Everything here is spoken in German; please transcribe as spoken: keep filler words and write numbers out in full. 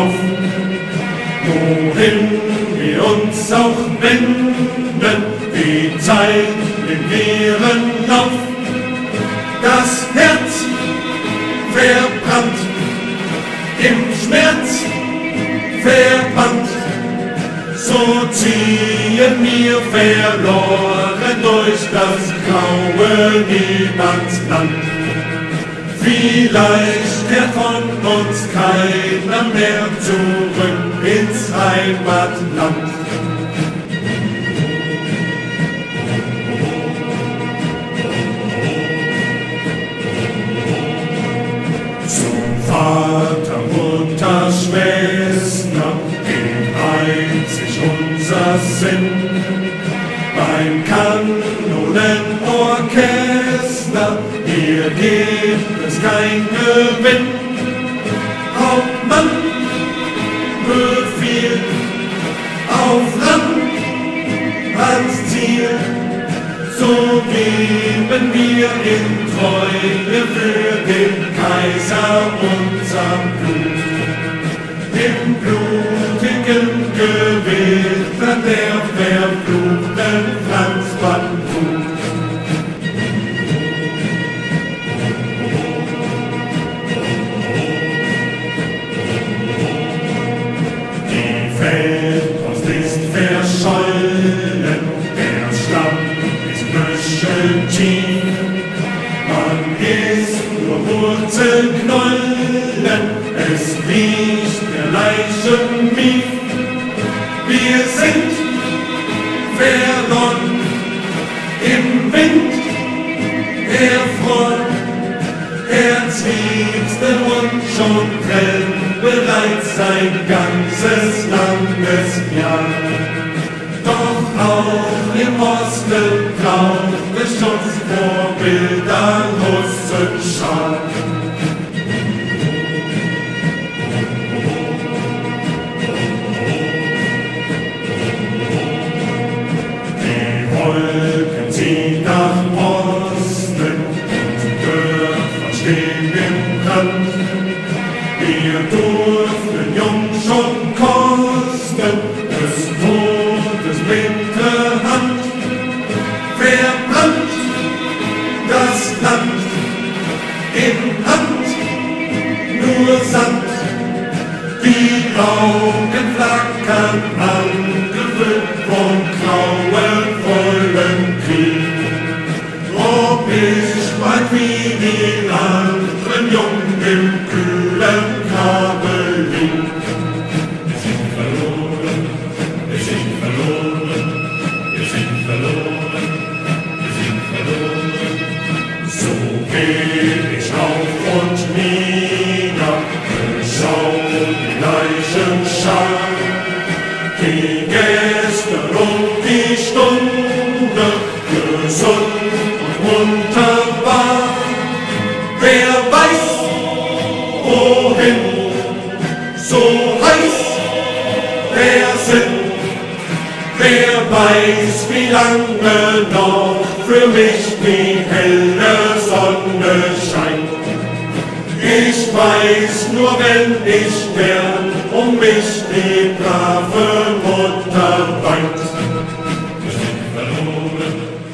auf, wohin wir uns auch wenden, die Zeit nimmt ihren Lauf. Das Herz verbrannt, im Schmerz verbrannt, so ziehen wir verloren durch das graue Niemandsland. Vielleicht kehrt von uns keiner mehr zurück ins Heimatland. Zum Vater, Mutter, Schwester geht einzig unser Sinn. Beim Kanonenorchester hier gibt es kein Gewinn. Hauptmann befiehlt auf Land ans Ziel, so geben wir in Treue für den Kaiser unser Blut. Im blutigen Gewitter der verfluchten Franzbandhut. Die Feldpost ist verschollen, der Schlamm ist knöcheltief. Man isst nur Wurzelknollen, es riecht der Leichen mief. Wir sind verloren, im Wind erfroren, Herzliebste und schon trennt bereits sein ganzes langes Jahr. Doch auch im Osten braucht es Schutz vor Bildern Russenschar. Wolken ziehen nach Osten und Dörfer stehen im Brand. Wir durften jung schon kosten des Todes bittere Hand. Verbrannt das Land, in Hand nur Sand. Die Augen flackern angefüllt vom grauenvollen Krieg. Ob ich bald wie die anderen Jungen im kühlen Grabe lieg. Wir sind verloren, wir sind verloren, wir sind verloren, wir sind verloren. So geh ich auf und nieder, schau die Leichenschar. Die Gäste und die Stunde, gesund und wunderbar. Wer weiß, wohin, so heiß der Sinn. Wer weiß, wie lange noch für mich die helle Sonne scheint. Ich weiß nur, wenn ich sterb, um mich die brave Mutter weint. Wir sind verloren,